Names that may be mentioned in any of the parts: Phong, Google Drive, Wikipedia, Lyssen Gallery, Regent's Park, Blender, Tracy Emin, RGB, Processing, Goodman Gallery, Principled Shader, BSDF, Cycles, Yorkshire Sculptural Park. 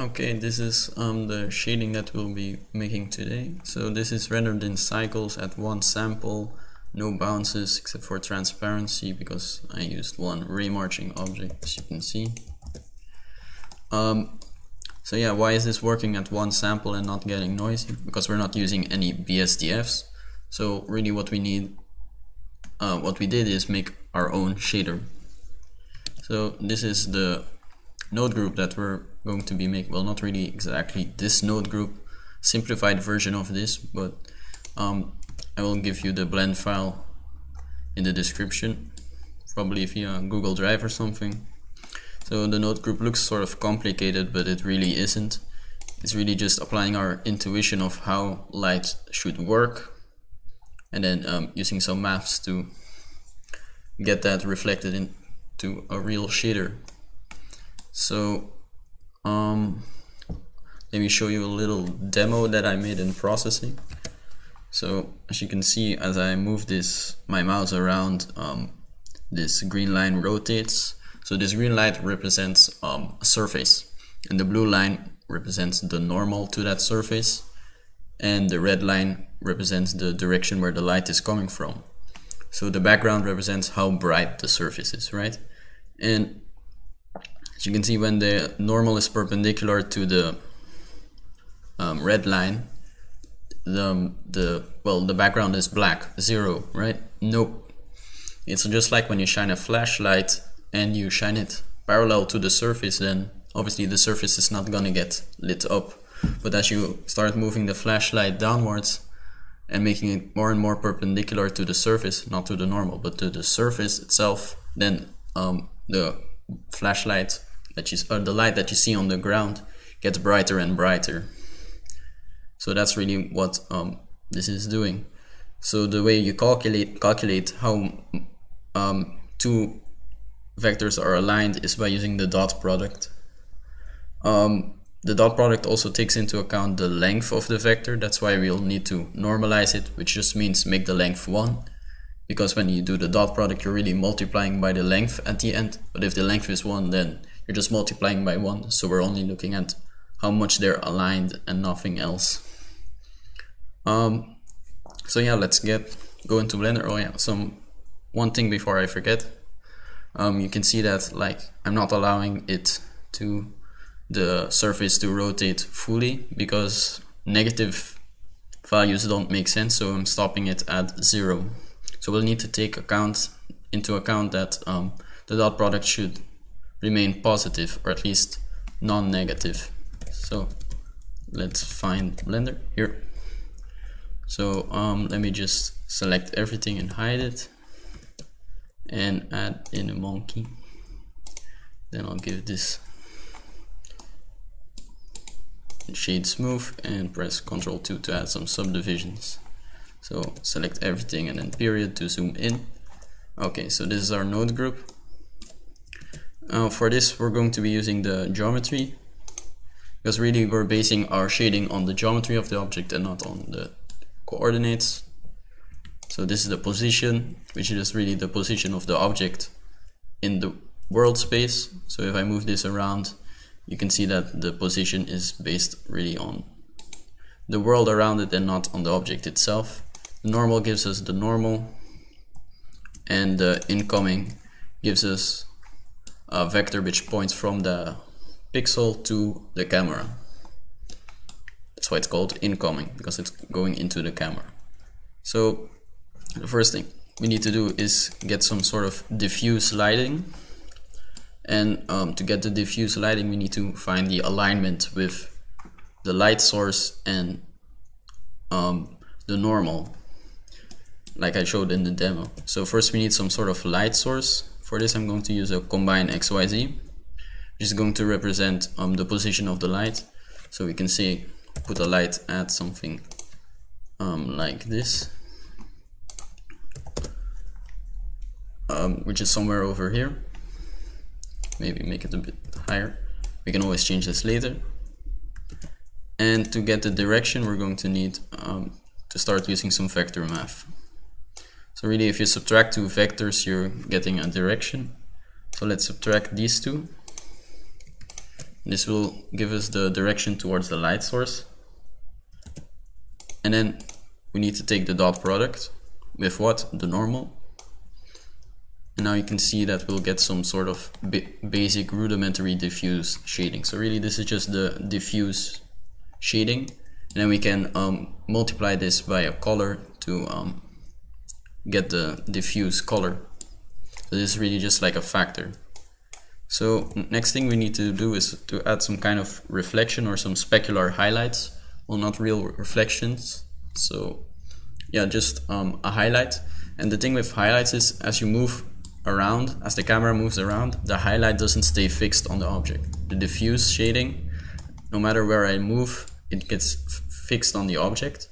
Okay, this is the shading that we'll be making today. So this is rendered in Cycles at one sample, no bounces except for transparency because I used one ray marching object, as you can see. So yeah, why is this working at one sample and not getting noisy? Because we're not using any BSDFs. So really what we need, what we did is make our own shader. So this is the node group that we're going to be making, well, not really exactly this node group, simplified version of this, but I will give you the blend file in the description, probably via Google Drive or something. So the node group looks sort of complicated, but it really isn't. It's really just applying our intuition of how light should work, and then using some maths to get that reflected into a real shader. So let me show you a little demo that I made in Processing. So as you can see, as I move my mouse around, this green line rotates. So this green light represents a surface, and the blue line represents the normal to that surface, and the red line represents the direction where the light is coming from. So the background represents how bright the surface is, right? And as you can see, when the normal is perpendicular to the red line, the background is black, zero, right? Nope. It's just like when you shine a flashlight and you shine it parallel to the surface, then obviously the surface is not gonna get lit up. But as you start moving the flashlight downwards and making it more and more perpendicular to the surface, not to the normal, but to the surface itself, then the flashlight that you, or the light that you see on the ground, gets brighter and brighter. So that's really what this is doing. So the way you calculate how two vectors are aligned is by using the dot product. The dot product also takes into account the length of the vector. That's why we'll need to normalize it, which just means make the length 1, because when you do the dot product, you're really multiplying by the length at the end. But if the length is 1, then you're just multiplying by 1, so we're only looking at how much they're aligned and nothing else. So yeah, let's go into Blender. Oh yeah, one thing before I forget. You can see that I'm not allowing the surface to rotate fully because negative values don't make sense, so I'm stopping it at 0. So we'll need to take into account that the dot product should remain positive, or at least non-negative. So let's find Blender here. So let me just select everything and hide it, and add in a monkey. Then I'll give this shade smooth and press Ctrl+2 to add some subdivisions. So select everything and then period to zoom in. Okay, so this is our node group. For this, we're going to be using the geometry, because really we're basing our shading on the geometry of the object and not on the coordinates. So this is the position, which is really the position of the object in the world space. So if I move this around, you can see that the position is based really on the world around it and not on the object itself. The normal gives us the normal, and the incoming gives us a vector which points from the pixel to the camera. That's why it's called incoming, because it's going into the camera. So the first thing we need to do is get some sort of diffuse lighting, and to get the diffuse lighting, we need to find the alignment with the light source and the normal, like I showed in the demo. So first we need some sort of light source. For this, I'm going to use a combine XYZ, which is going to represent the position of the light. So we can say put a light at something like this, which is somewhere over here. Maybe make it a bit higher. We can always change this later. And to get the direction, we're going to need to start using some vector math. So really, if you subtract two vectors, you're getting a direction. So let's subtract these two. This will give us the direction towards the light source. And then we need to take the dot product with what? The normal. And now you can see that we'll get some sort of basic rudimentary diffuse shading. So really this is just the diffuse shading. And then we can multiply this by a color to get the diffuse color. So this is really just like a factor. So next thing we need to do is to add some kind of reflection or some specular highlights. Well, not real reflections. So yeah, just a highlight. And the thing with highlights is as you move around, as the camera moves around, the highlight doesn't stay fixed on the object. The diffuse shading, no matter where I move, it gets fixed on the object.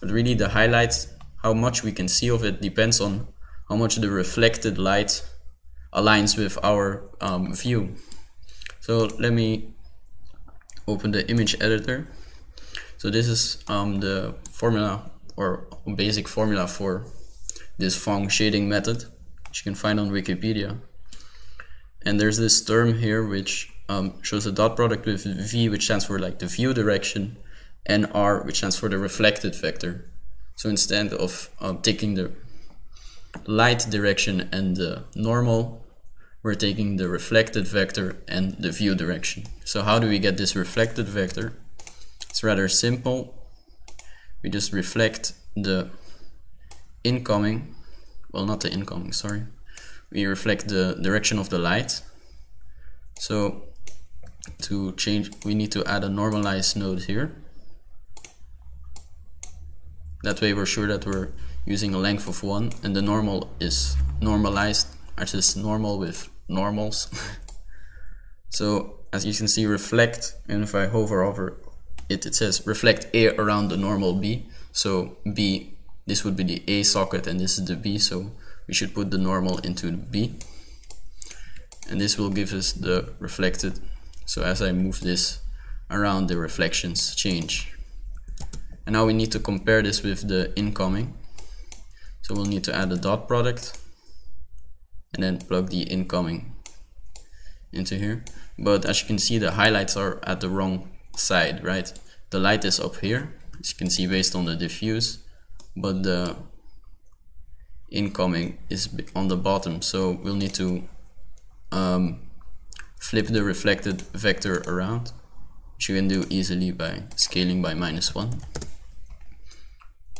But really the highlights, how much we can see of it depends on how much the reflected light aligns with our view. So let me open the image editor. So this is the formula or basic formula for this Phong shading method, which you can find on Wikipedia. And there's this term here which shows a dot product with V, which stands for like the view direction, and R, which stands for the reflected vector. So instead of taking the light direction and the normal, we're taking the reflected vector and the view direction. So how do we get this reflected vector? It's rather simple. We just reflect the incoming, well, not the incoming, sorry. We reflect the direction of the light. So to change, we need to add a normalized node here. That way we're sure that we're using a length of 1, and the normal is normalized, as is normal with normals. So as you can see, reflect, and if I hover over it, it says reflect A around the normal B. So B, this would be the A socket, and this is the B, so we should put the normal into the B. And this will give us the reflected. So as I move this around, the reflections change. And now we need to compare this with the incoming. So we'll need to add a dot product and then plug the incoming into here. But as you can see, the highlights are at the wrong side, right? The light is up here, as you can see based on the diffuse, but the incoming is on the bottom. So we'll need to flip the reflected vector around, which you can do easily by scaling by -1.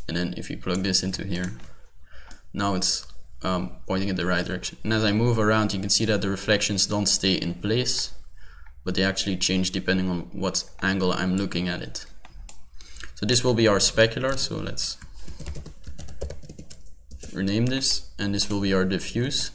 And then if you plug this into here, now it's pointing in the right direction. And as I move around, you can see that the reflections don't stay in place, but they actually change depending on what angle I'm looking at it. So this will be our specular. So let's rename this, and this will be our diffuse.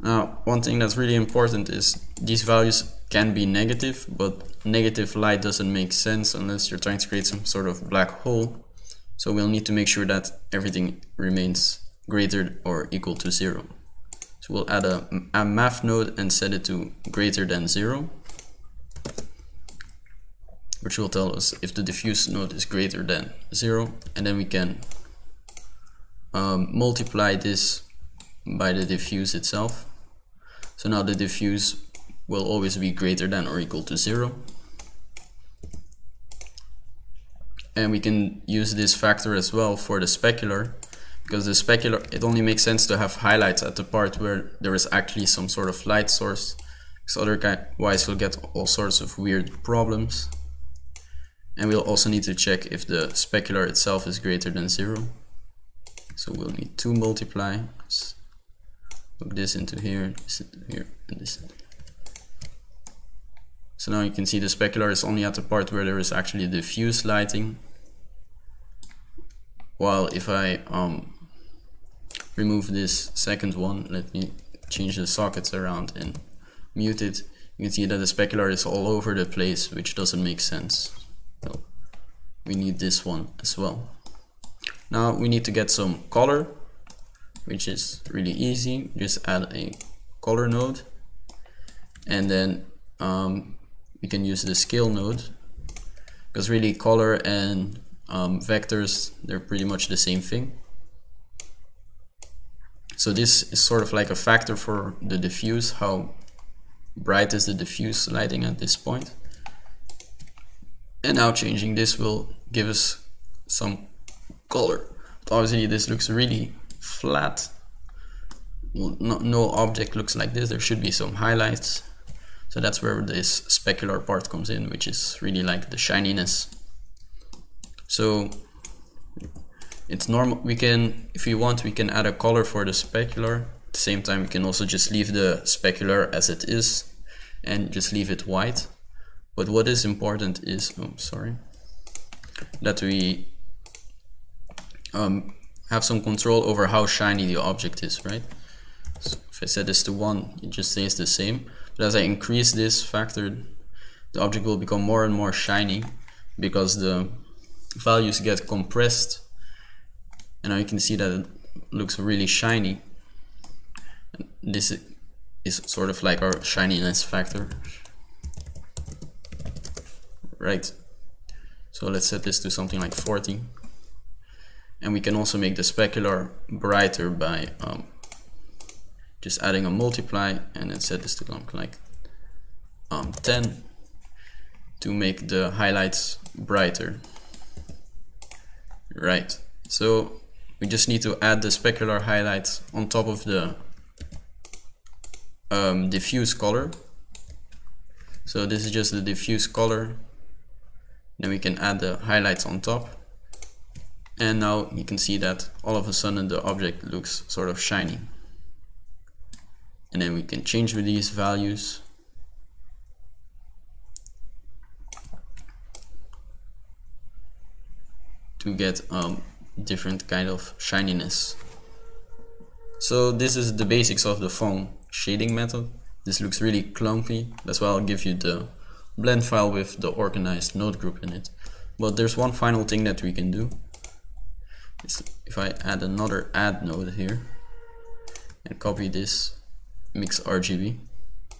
Now, one thing that's really important is these values can be negative, but negative light doesn't make sense unless you're trying to create some sort of black hole. So we'll need to make sure that everything remains greater or equal to 0. So we'll add a math node and set it to greater than 0, which will tell us if the diffuse node is greater than 0. And then we can multiply this by the diffuse itself. So now the diffuse will always be greater than or equal to 0. And we can use this factor as well for the specular, because the specular, it only makes sense to have highlights at the part where there is actually some sort of light source, because otherwise we'll get all sorts of weird problems. And we'll also need to check if the specular itself is greater than 0. So we'll need two multipliers. Look this into here, and this into here. So now you can see the specular is only at the part where there is actually diffuse lighting. While if I remove this second one, let me change the sockets around and mute it, you can see that the specular is all over the place, which doesn't make sense. So we need this one as well. Now we need to get some color, which is really easy. Just add a color node, and then we can use the scale node, because really color and vectors, they're pretty much the same thing. So this is sort of like a factor for the diffuse, how bright is the diffuse lighting at this point. And now changing this will give us some color. But obviously this looks really flat. Well, no object looks like this. There should be some highlights. So that's where this specular part comes in, which is really like the shininess. So it's normal. We can, if we want, we can add a color for the specular. At the same time, we can also just leave the specular as it is and just leave it white. But what is important is, that we have some control over how shiny the object is, right? So if I set this to 1, it just stays the same. But as I increase this factor, the object will become more and more shiny because the values get compressed. And now you can see that it looks really shiny. And this is sort of like our shininess factor. Right, so let's set this to something like 40, and we can also make the specular brighter by just adding a multiply and then set this to like 10 to make the highlights brighter. Right, so we just need to add the specular highlights on top of the diffuse color. So this is just the diffuse color. Then we can add the highlights on top, and now you can see that all of a sudden the object looks sort of shiny. And then we can change with these values. To get different kind of shininess. So this is the basics of the Phong shading method. This looks really clunky, that's why I'll give you the blend file with the organized node group in it. But there's one final thing that we can do. If I add another add node here and copy this mix RGB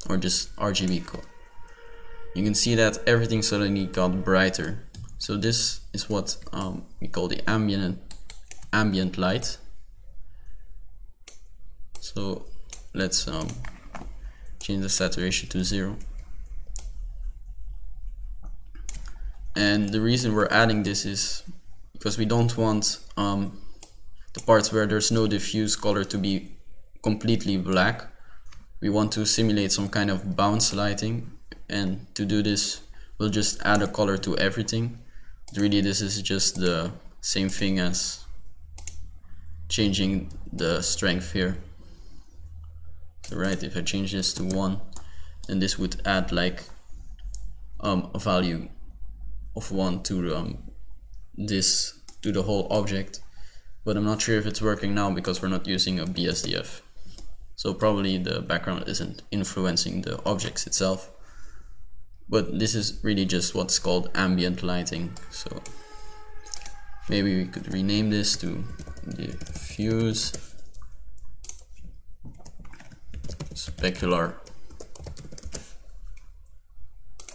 or just RGB code, you can see that everything suddenly got brighter. So this is what we call the ambient light. So let's change the saturation to 0. And the reason we're adding this is because we don't want the parts where there's no diffuse color to be completely black. We want to simulate some kind of bounce lighting, and to do this we'll just add a color to everything. But really this is just the same thing as changing the strength here. So right, if I change this to 1, then this would add like a value of 1 to this, to the whole object. But I'm not sure if it's working now because we're not using a BSDF, so probably the background isn't influencing the objects itself. But this is really just what's called ambient lighting. So maybe we could rename this to diffuse specular,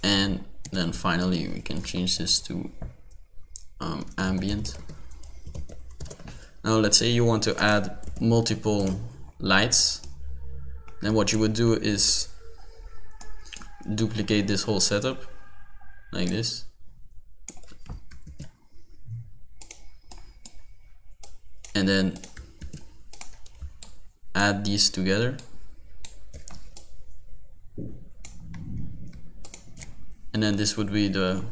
and then finally we can change this to ambient. Now let's say you want to add multiple lights, then what you would do is duplicate this whole setup like this, and then add these together. And then this would be the,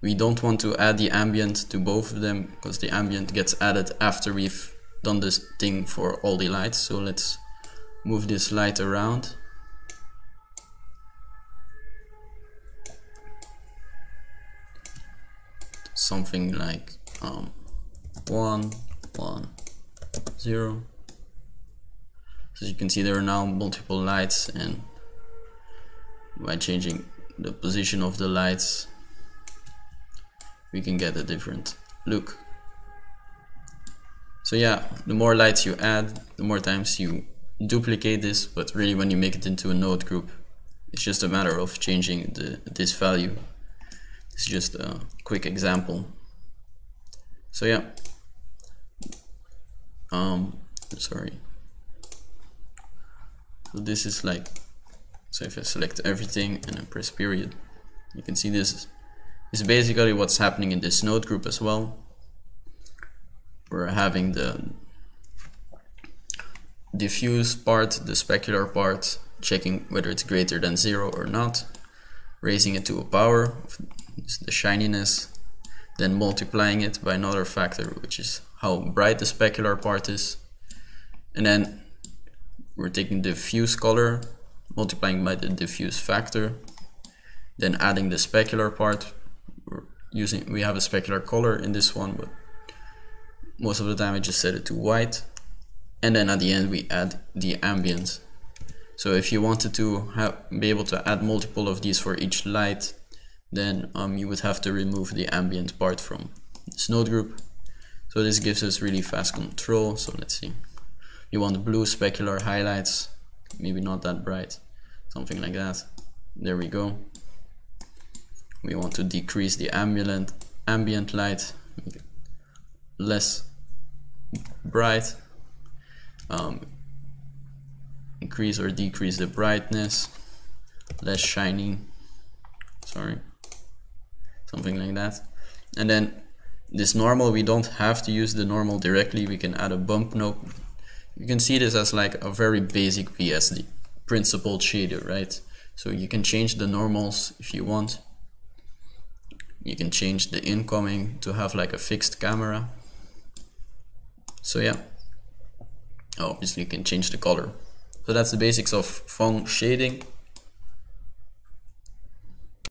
we don't want to add the ambient to both of them because the ambient gets added after we've done this thing for all the lights. So let's move this light around. Something like 1, 1, 0. So you can see there are now multiple lights, and by changing the position of the lights we can get a different look. So yeah, the more lights you add, the more times you duplicate this, but really when you make it into a node group it's just a matter of changing this value. It's just a quick example. So yeah, So this is like, so if I select everything and then press period, you can see this is basically what's happening in this node group as well. We're having the diffuse part, the specular part, checking whether it's greater than 0 or not, raising it to a power, the shininess, then multiplying it by another factor, which is how bright the specular part is, and then we're taking the diffuse color, multiplying by the diffuse factor, then adding the specular part. We have a specular color in this one, but most of the time I just set it to white, and then at the end we add the ambient. So if you wanted to be able to add multiple of these for each light, then you would have to remove the ambient part from this node group. So this gives us really fast control. So let's see, you want blue specular highlights, maybe not that bright, something like that. There we go. We want to decrease the ambient light, less bright, increase or decrease the brightness, less shiny, sorry, something like that. And then this normal, we don't have to use the normal directly, we can add a bump node. You can see this as like a very basic BSD, principled shader, right? So you can change the normals if you want. You can change the incoming to have like a fixed camera. So yeah, obviously you can change the color. So that's the basics of Phong shading.